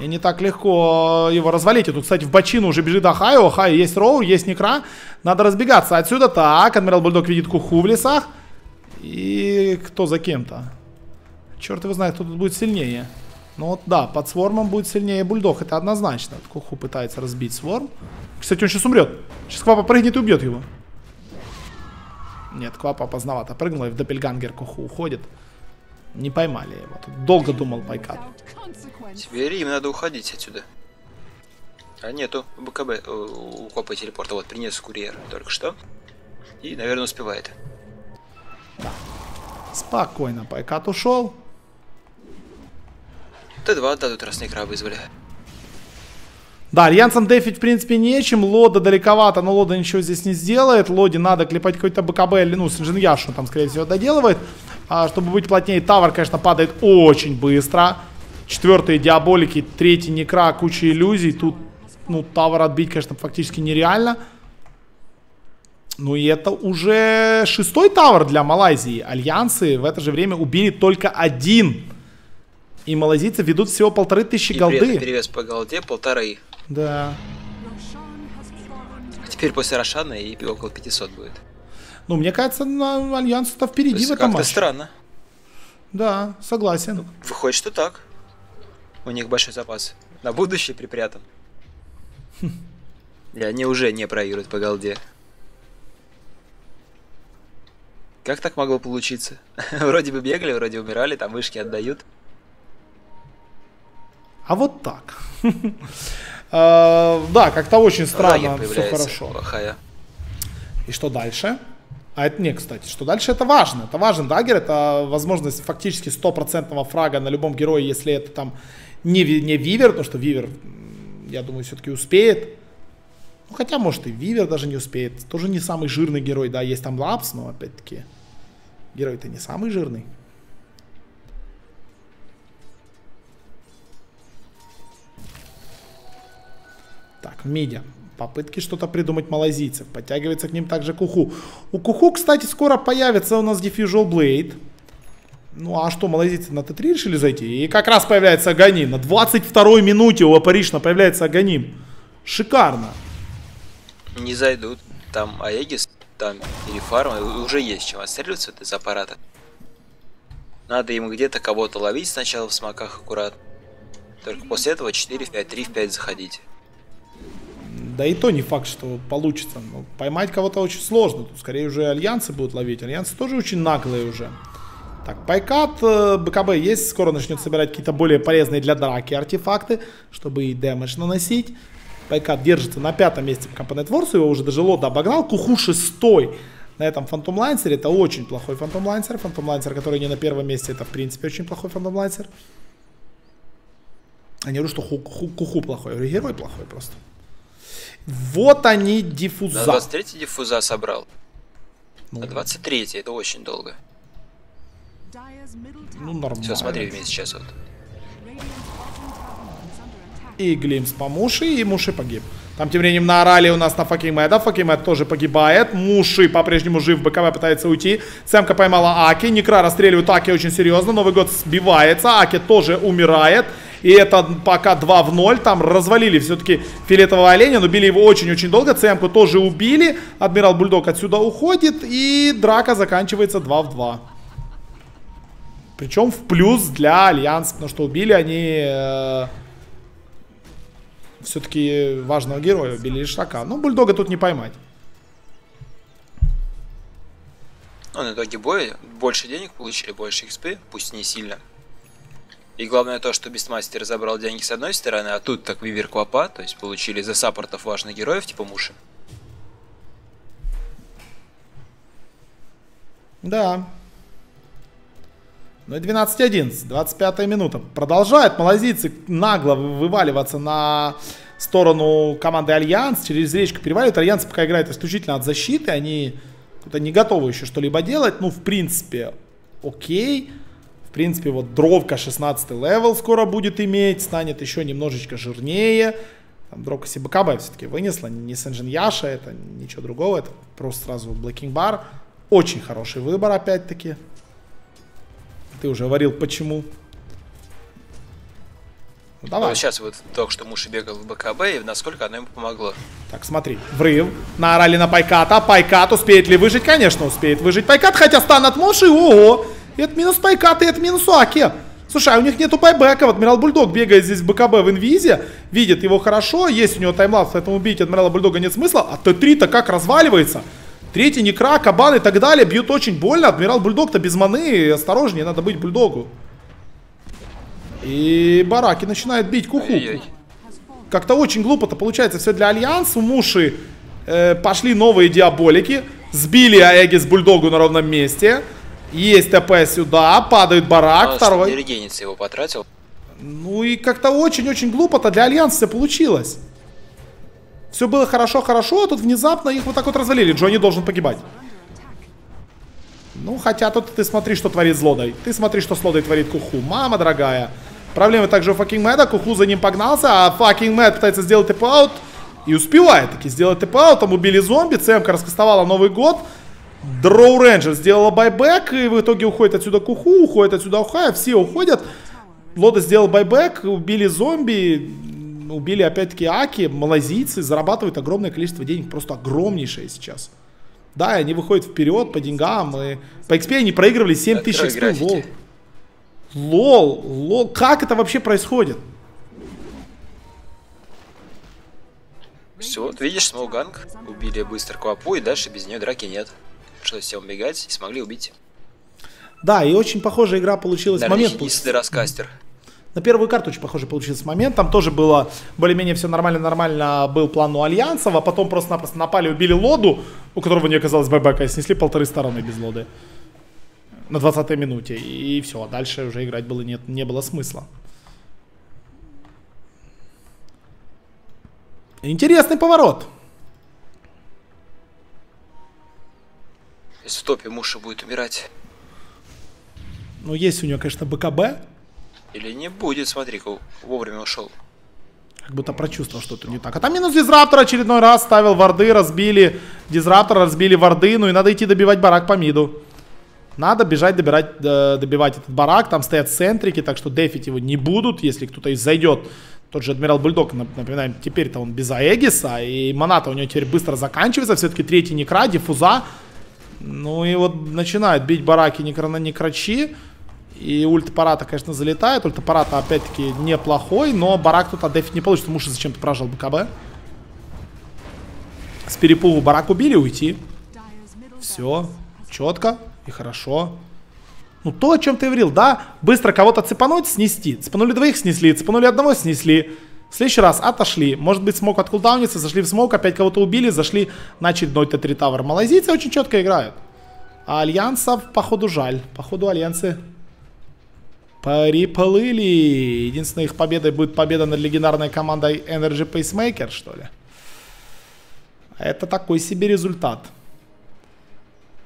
И не так легко его развалить. И тут, кстати, в бочину уже бежит Ohio. Ohio есть роу, есть некра. Надо разбегаться отсюда. Так, Адмирал Бульдог видит Куху в лесах. И кто за кем-то? Черт его знает, кто тут будет сильнее. Ну вот да, под свормом будет сильнее Бульдог, это однозначно. Куху пытается разбить сворм. Кстати, он сейчас умрет. Сейчас Квапа прыгнет и убьет его. Нет, Квапа поздновато прыгнула, и в доппельгангер Куху уходит. Не поймали его. Тут долго думал Пайкат. Теперь им надо уходить отсюда. А нету БКБ, у Квапы телепорта. Вот, принес курьер только что. И, наверное, успевает. Да. Спокойно Пайкат ушел. тэ два дадут, раз некра вызвали. Да, альянсом дефить в принципе нечем. Лода далековато, но Лода ничего здесь не сделает. Лоде надо клепать какой-то БКБ или, ну, Синжиньяшу там, скорее всего, доделывает. А, чтобы быть плотнее, Тавр, конечно, падает очень быстро. Четвертые Диаболики, третий Некра, куча иллюзий. Тут, ну, Тавр отбить, конечно, фактически нереально. Ну и это уже шестой Тавр для Малайзии. Альянсы в это же время убили только один. И малазийцы ведут всего полторы тысячи голды. Перевес по голде полторы. Да. А теперь после Рошана и около пятисот будет. Ну, мне кажется, на Альянс-то впереди в этом матче. Как-то странно. Да, согласен. Выходит, что так. У них большой запас. На будущее припрятан. И они уже не проигрывают по голде. Как так могло получиться? Вроде бы бегали, вроде умирали, там вышки отдают. А вот так. а, да, как-то очень странно, все хорошо. Плохая. И что дальше? А это не, кстати, что дальше это важно. Это важен даггер, это возможность фактически стопроцентного фрага на любом герое, если это там Не, не Вивер, потому что Вивер, я думаю, все-таки успеет. Ну, хотя, может, и Вивер даже не успеет. Тоже не самый жирный герой. Да, есть там Лапс, но, опять-таки, герой-то не самый жирный. Так, Мидя. Попытки что-то придумать малазийцев. Подтягивается к ним также Куху. У Куху, кстати, скоро появится у нас Diffusion Blade. Ну, а что, малазийцы на тэ три решили зайти? И как раз появляется Аганим. На двадцать второй минуте у Apparition появляется Аганим. Шикарно. Не зайдут. Там Аегис, там Ирифарм. Уже есть чем отстреливаться из аппарата. Надо им где-то кого-то ловить сначала в смоках аккуратно. Только после этого четыре в пять, три в пять заходите. Да и то не факт, что получится. Но поймать кого-то очень сложно. Тут скорее уже альянсы будут ловить. Альянсы тоже очень наглые уже. Так, Paikat, БКБ есть. Скоро начнет собирать какие-то более полезные для драки артефакты, чтобы и дэмэдж наносить. Paikat держится на пятом месте по Component Wars. Его уже даже Лода обогнал. Куху шестой на этом Phantom Lancer. Это очень плохой Phantom Lancer. Phantom Lancer, который не на первом месте, это в принципе очень плохой Phantom Lancer. Я не говорю, что Куху плохой. Я говорю, герой плохой просто. Вот они, диффуза. На двадцать третий диффуза собрал. Ну. На двадцать третий, это очень долго. Ну, нормально. Все, смотри вместе сейчас вот. И Глимс по Муши, и Муши погиб. Там тем временем наорали у нас на Fucking Matt, да, Fucking Matt тоже погибает. Муши по-прежнему жив, БКБ пытается уйти. Сэмка поймала Аки, Некра расстреливает Аки очень серьезно. Новый год сбивается, Аки тоже умирает. И это пока два в ноль. Там развалили все-таки фиолетового оленя, но били его очень-очень долго. Цемку тоже убили. Адмирал Бульдог отсюда уходит. И драка заканчивается два в два. Причем в плюс для Альянса. Потому что убили они э, все-таки важного героя. Убили Лешрака. Но Бульдога тут не поймать. Ну, на итоге боя больше денег получили, больше экспы. Пусть не сильно. И главное то, что Beastmaster забрал деньги с одной стороны, а тут так Вивер Квапа, то есть получили за саппортов важных героев типа Муши. Да. Ну и двенадцать одиннадцать, двадцать пятая минута. Продолжают малазийцы нагло вываливаться на сторону команды Альянс, через речку переваливают. Альянс пока играет исключительно от защиты, они тут не готовы еще что-либо делать. Ну, в принципе, окей. В принципе, вот дровка шестнадцатый левел скоро будет иметь, станет еще немножечко жирнее. Там дровка Сибакаба все-таки вынесла, не Сэнджин Яша, это ничего другого, это просто сразу Блэкинг Бар. Очень хороший выбор, опять-таки. Ты уже говорил, почему. Ну, давай. Ну, сейчас вот только что Муши бегал в БКБ, и насколько оно ему помогло. Так, смотри, врыв, наорали на Пайката, Пайкат успеет ли выжить? Конечно, успеет выжить Пайкат, хотя стан от Муши, ого! Это минус Пайката, и это минус Аки. Слушай, а у них нету байбека. Вот Адмирал Бульдог бегает здесь в БКБ в инвизе. Видит его хорошо. Есть у него таймлапс, поэтому убить Адмирала Бульдога нет смысла. А тэ три-то как разваливается. Третий Некра, Кабан и так далее бьют очень больно. Адмирал Бульдог-то без маны. Осторожнее, надо быть Бульдогу. И Бараки начинает бить Куху. Как-то очень глупо-то получается все для Альянса. У Муши э, пошли новые диаболики. Сбили Аегис Бульдогу на ровном месте. Есть ТП сюда, падает Барак, а, второй. Регенец его потратил. Ну и как-то очень-очень глупо-то для Альянса все получилось. Все было хорошо-хорошо, а тут внезапно их вот так вот развалили. Джонни должен погибать. Ну, хотя тут ты смотри, что творит с Лодой. Ты смотри, что с Лодой творит Куху. Мама дорогая. Проблемы также у Fucking Mad'а. Куху за ним погнался, а Fucking Mad пытается сделать тэп-аут. И успевает таки сделать тэп-аут. Там убили зомби, Цемка раскастовала Новый год. Drow Ranger сделала байбэк, и в итоге уходит отсюда Куху, уходит отсюда Ohio, все уходят. Лода сделал байбэк, убили зомби, убили опять-таки Аки, малазийцы зарабатывают огромное количество денег, просто огромнейшее сейчас. Да, и они выходят вперед по деньгам, и по экспе они проигрывали семь тысяч экспе, лол. Лол, лол, как это вообще происходит? Все, вот видишь, смолганг, убили быстро Квапу, и дальше без нее драки нет. Пришлось всем убегать и смогли убить. Да, и очень похожая игра получилась. Даже момент если раскастер. На первую карту очень похоже получился момент. Там тоже было более-менее все нормально-нормально. Был план у Альянсов, а потом просто-напросто напали, убили Лоду, у которого не оказалось байбека, и снесли полторы стороны без Лоды. На двадцатой минуте. И все, дальше уже играть было нет, не было смысла. Интересный поворот. Если в топе Муши будет умирать. Ну, есть у него, конечно, БКБ. Или не будет, смотри-ка, вовремя ушел. Как будто прочувствовал что-то не так. А там минус Дизраптор очередной раз. Ставил варды, разбили Дизраптор, разбили варды. Ну и надо идти добивать барак по миду. Надо бежать, добирать, э, добивать этот барак. Там стоят центрики, так что дефить его не будут. Если кто-то зайдет. Тот же Адмирал Бульдог, напоминаем, теперь-то он без Аэгиса. И маната у него теперь быстро заканчивается. Все-таки третий некра, диффуза. Ну и вот начинают бить бараки некрона-некрачи. И ульт-парата, конечно, залетает. Ульт-парата, опять-таки, неплохой. Но барак тут от дефить не получится. Муж зачем-то прожал БКБ. С перепугу барак убили, уйти. Все, четко и хорошо. Ну, то, о чем ты говорил, да? Быстро кого-то цепануть, снести. Цепанули двоих, снесли. Цепанули одного, снесли. В следующий раз отошли. Может быть, смог откулдауниться. Зашли в смок, опять кого-то убили. Зашли на очередной тэ три тавер. Малайзийцы очень четко играют. А альянсов, походу, жаль. Походу, альянсы переплыли. Единственной их победой будет победа над легендарной командой Energy Pacemaker, что ли. Это такой себе результат.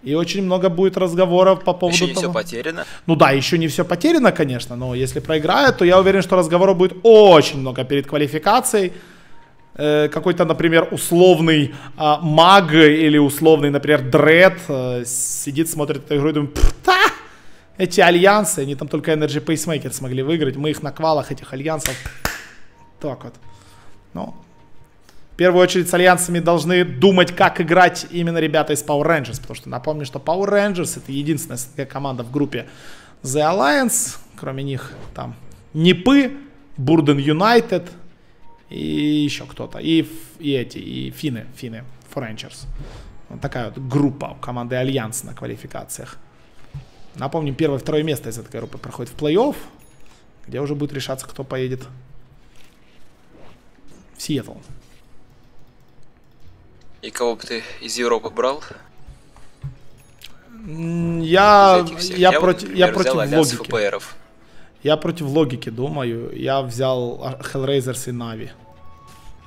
И очень много будет разговоров по поводу того... Еще не того... все потеряно. Ну да, еще не все потеряно, конечно. Но если проиграют, то я уверен, что разговоров будет очень много перед квалификацией. Э, Какой-то, например, условный э, маг или условный, например, дред э, сидит, смотрит эту игру и думает... Эти альянсы, они там только Energy Pacemaker смогли выиграть. Мы их на квалах, этих альянсов. Так вот. Ну, в первую очередь с альянсами должны думать, как играть именно ребята из Power Rangers. Потому что напомню, что Power Rangers — это единственная команда в группе The Alliance. Кроме них там Нипы, Бурден Юнайтед и еще кто-то. И, и эти, и финны, финны, Four Rangers. Вот такая вот группа у команды Альянс на квалификациях. Напомним, первое и второе место из этой группы проходит в плей-офф, где уже будет решаться, кто поедет в Сиэтл. И кого бы ты из Европы брал? Я, я, я, против, вот, например, я против логики. ФПРов. Я против логики думаю. Я взял Hellraisers и Na'Vi.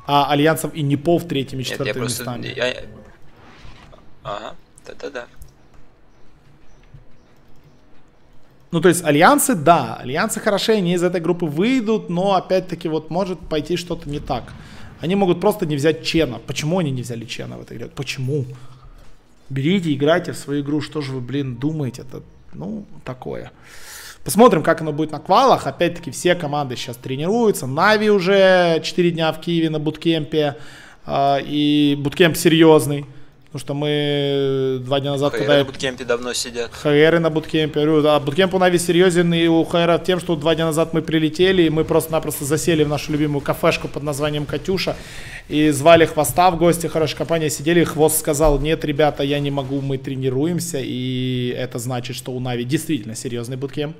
А альянсов и Непов третьими и четвертыми местами. Я... Ага, да-да-да. Ну, то есть, альянсы, да, альянсы хорошие, они из этой группы выйдут, но, опять-таки, вот может пойти что-то не так. Они могут просто не взять Чена. Почему они не взяли Чена в этой игре? Почему? Берите, играйте в свою игру, что же вы, блин, думаете? Это, ну, такое. Посмотрим, как оно будет на квалах. Опять-таки, все команды сейчас тренируются. Na'Vi уже четыре дня в Киеве на буткемпе, э, и буткемп серьезный. Потому что мы два дня назад... Хайеры на буткемпе давно сидят. Хайеры на буткемпе. А буткемп у Na'Vi серьезен и у хайеров тем, что два дня назад мы прилетели, и мы просто-напросто засели в нашу любимую кафешку под названием «Катюша». И звали Хвоста в гости, хорошая компания, сидели, и Хвост сказал: нет, ребята, я не могу, мы тренируемся. И это значит, что у Na'Vi действительно серьезный буткемп.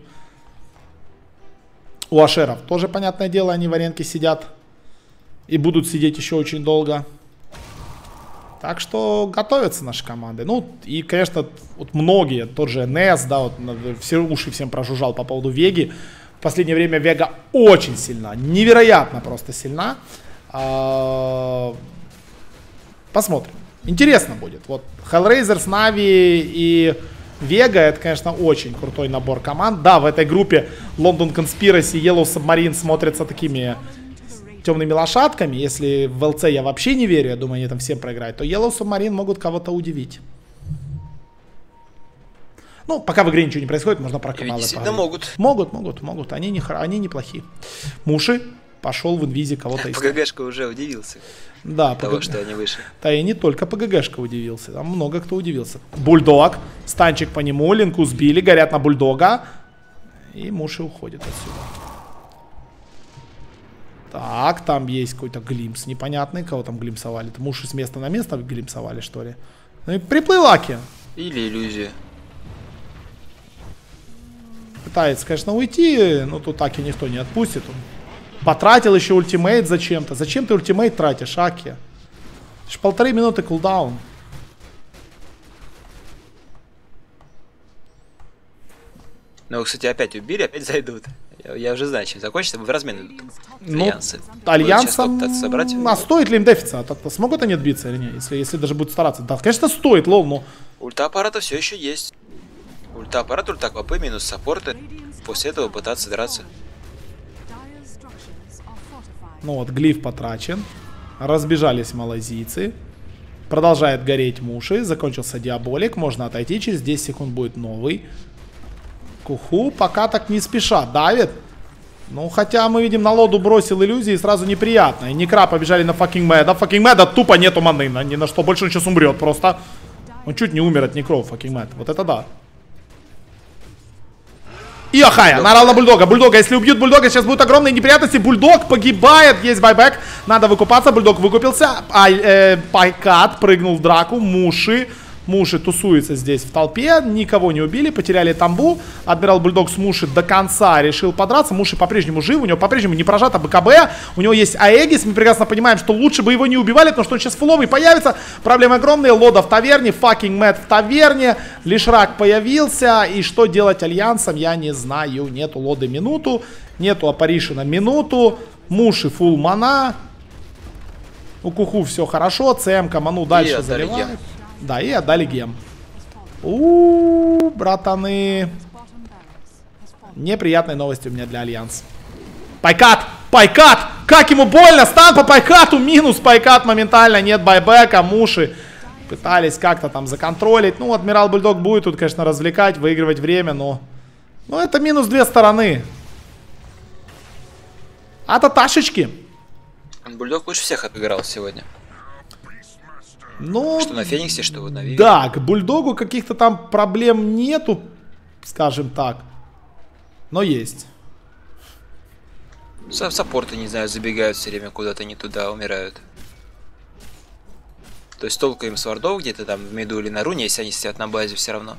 У ашеров тоже, понятное дело, они в аренке сидят. И будут сидеть еще очень долго. Так что готовятся наши команды. Ну и, конечно, вот многие, тот же эн эс, да, вот все уши всем прожужжал по поводу Веги. В последнее время Вега очень сильна, невероятно просто сильна. Посмотрим. Интересно будет. Вот Hellraisers, Na'Vi и Вега — это, конечно, очень крутой набор команд. Да, в этой группе London Conspiracy, Yellow Submarine смотрятся такими... темными лошадками. Если в ЛЦ я вообще не верю, я думаю, они там всем проиграют, то Yellow Submarine могут кого-то удивить. Ну, пока в игре ничего не происходит, можно про каналы поговорить. могут. Могут, могут, могут. Они, не, они неплохие. Муши пошел в инвизе кого-то из... По ГГшке уже удивился. Да, потому что они выше. Да, и не только по ГГшке удивился. Там много кто удивился. Бульдог, станчик по нему, линку сбили, горят на Бульдога. И Муши уходит отсюда. Так, там есть какой-то глимс непонятный. Кого там глимсовали? Это Муши с места на место глимсовали, что ли? Ну и приплыл Аки. Или иллюзия. Пытается, конечно, уйти, но тут Аки никто не отпустит. Он потратил еще ультимейт зачем-то. Зачем ты ультимейт тратишь, Аки? Это ж полторы минуты кулдаун. Ну, кстати, опять убили, опять зайдут. Я, я уже знаю, чем закончится. В размен идут альянсы. Альянсом... собрать. А стоит ли им дефиться? Смогут они отбиться или нет? Если, если даже будут стараться. Да, конечно, стоит, лол, но... Ульта аппарата все еще есть. Ульта аппарат, ульта квапы, минус саппорты. После этого пытаться драться. Ну вот, глиф потрачен. Разбежались малазийцы. Продолжает гореть Муши. Закончился диаболик. Можно отойти. Через десять секунд будет новый. Куху пока так не спеша давит. Ну, хотя мы видим, на лоду бросил иллюзии, и сразу неприятно. И Некра побежали на Fucking Мэда. Fucking Мэда тупо нету маны. Ни на что. Больше он сейчас умрет просто. Он чуть не умер от Некров, Fucking Мэд. Вот это да. И Охая нарал на Бульдога. Бульдога, если убьют Бульдога, сейчас будут огромные неприятности. Бульдог погибает. Есть байбек. Надо выкупаться. Бульдог выкупился. А, э, Пайкат прыгнул в драку. Муши. Муши тусуется здесь в толпе. Никого не убили. Потеряли тамбу. Адмирал Бульдог с Муши до конца решил подраться. Муши по-прежнему жив. У него по-прежнему не прожата БКБ. У него есть Аэгис. Мы прекрасно понимаем, что лучше бы его не убивали, потому что он сейчас фуловый появится. Проблемы огромные. Лода в таверне. Fucking Matt в таверне. Лешрак появился. И что делать альянсом, я не знаю. Нету Лоды минуту. Нету Апаришина минуту. Муши фул мана. У Куху все хорошо. ЦМ-ка ману дальше заливает. Да, и отдали гем. У-у-у, братаны. Неприятные новости у меня для Альянс. Пайкат! Пайкат! Как ему больно! Стан по Пайкату! Минус Пайкат моментально. Нет байбека. Муши пытались как-то там законтролить. Ну, Адмирал Бульдог будет тут, конечно, развлекать, выигрывать время, но... Ну, это минус две стороны. А-то ташечки. Бульдог лучше всех отыграл сегодня. Но, что на Фениксе, что вы на Виве. Да, к Бульдогу каких-то там проблем нету, скажем так. Но есть. Саппорты, не знаю, забегают все время куда-то не туда, умирают. То есть толку им с вардов где-то там в миду или на руне, если они сидят на базе все равно.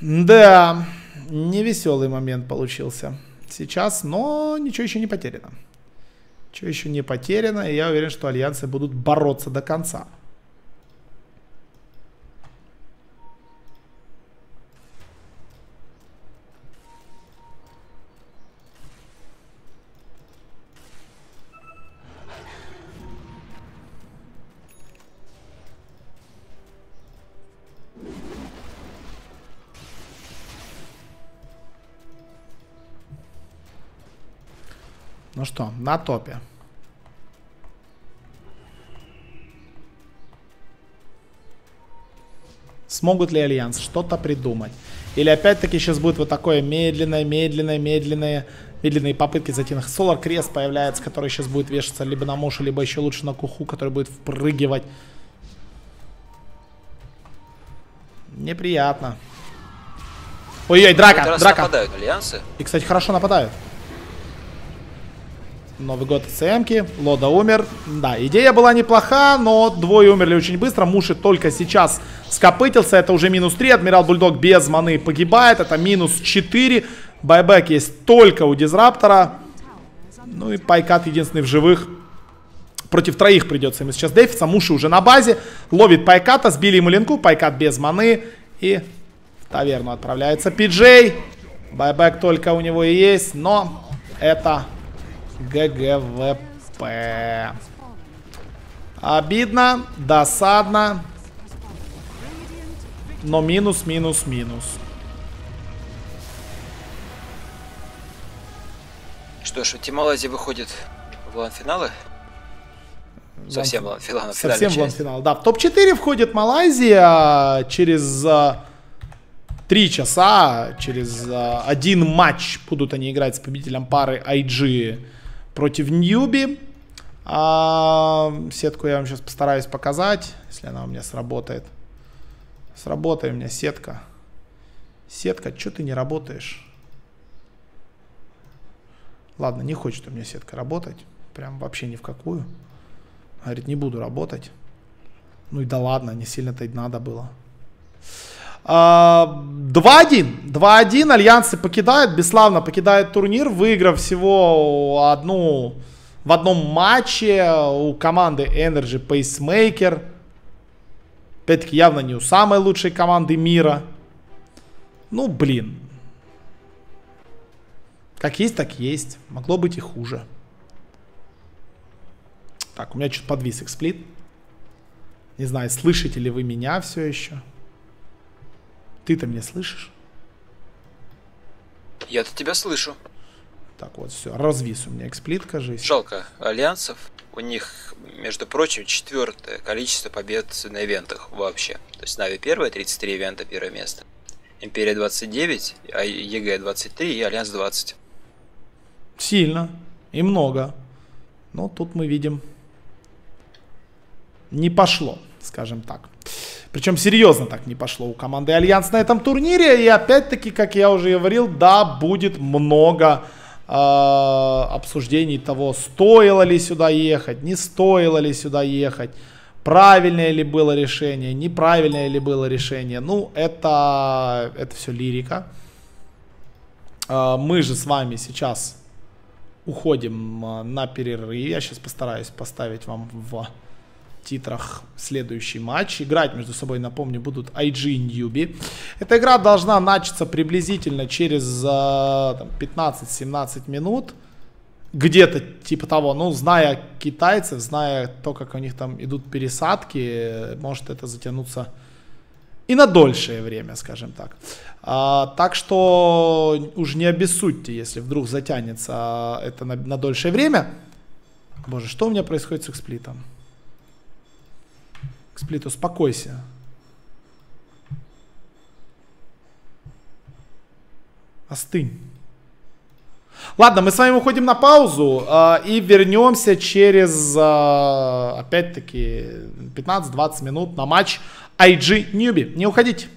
Да... Невеселый момент получился сейчас, но ничего еще не потеряно. Ничего еще не потеряно, и я уверен, что альянсы будут бороться до конца. Ну что, на топе. Смогут ли Альянс что-то придумать? Или опять-таки сейчас будет вот такое медленное, медленное, медленное, медленные попытки зайти на Солар Крест появляется, который сейчас будет вешаться либо на Мошу, либо еще лучше на Куху, который будет впрыгивать. Неприятно. Ой-ой, драка, драка. Нападают альянсы. И, кстати, хорошо нападают. Новый год ЦМки, Лода умер. Да, идея была неплоха, но двое умерли очень быстро. Муши только сейчас скопытился. Это уже минус три. Адмирал Бульдог без маны погибает. Это минус четыре. Байбек есть только у Дизраптора. Ну и Пайкат единственный в живых. Против троих придется ему сейчас дефиться. Муши уже на базе. Ловит Пайката. Сбили ему линку. Пайкат без маны. И в таверну отправляется Пиджей. Байбек только у него и есть. Но это... ГГВП. Обидно, досадно. Но минус, минус, минус. Что ж, Тималази выходит в лан-финалы. Совсем в лан-финал. Совсем в лан-финал, да. В топ четыре входит Малайзия через... три часа, через uh, один матч будут они играть с победителем пары iG против Newbee. Uh, сетку я вам сейчас постараюсь показать, если она у меня сработает. Сработает у меня сетка. Сетка, что ты не работаешь? Ладно, не хочет у меня сетка работать. Прям вообще ни в какую. Говорит, не буду работать. Ну и да ладно, не сильно-то и надо было. два один. два один. Альянсы покидают. Бесславно покидает турнир, выиграв всего одну в одном матче у команды Energy Pacemaker. Опять-таки, явно не у самой лучшей команды мира. Ну, блин. Как есть, так есть. Могло быть и хуже. Так, у меня что-то подвис эксплит. Не знаю, слышите ли вы меня все еще. Ты-то меня слышишь? Я-то тебя слышу. Так вот, все, развис у меня эксплит, кажись. Жалко альянсов. У них, между прочим, четвертое количество побед на ивентах вообще. То есть Na'Vi первое, тридцать три ивента, первое место. Империя двадцать девять, ЕГЭ двадцать три и Альянс двадцать. Сильно и много. Но тут мы видим, не пошло, скажем так. Причем серьезно так не пошло у команды Альянс на этом турнире. И опять-таки, как я уже говорил, да, будет много обсуждений того, стоило ли сюда ехать, не стоило ли сюда ехать, правильное ли было решение, неправильное ли было решение. Ну, это, это все лирика. Мы же с вами сейчас уходим на перерыв. Я сейчас постараюсь поставить вам в титрах следующий матч. Играть между собой, напомню, будут iG Newbee. Эта игра должна начаться приблизительно через пятнадцать-семнадцать минут. Где-то типа того. Ну, зная китайцев, зная то, как у них там идут пересадки, может это затянуться и на дольшее время, скажем так. А, так что уж не обессудьте, если вдруг затянется это на, на дольшее время. Боже, что у меня происходит с эксплитом? Эксплит, успокойся. Остынь. Ладно, мы с вами уходим на паузу э, и вернемся через, э, опять-таки, пятнадцать-двадцать минут на матч iG Newbee. Не уходите.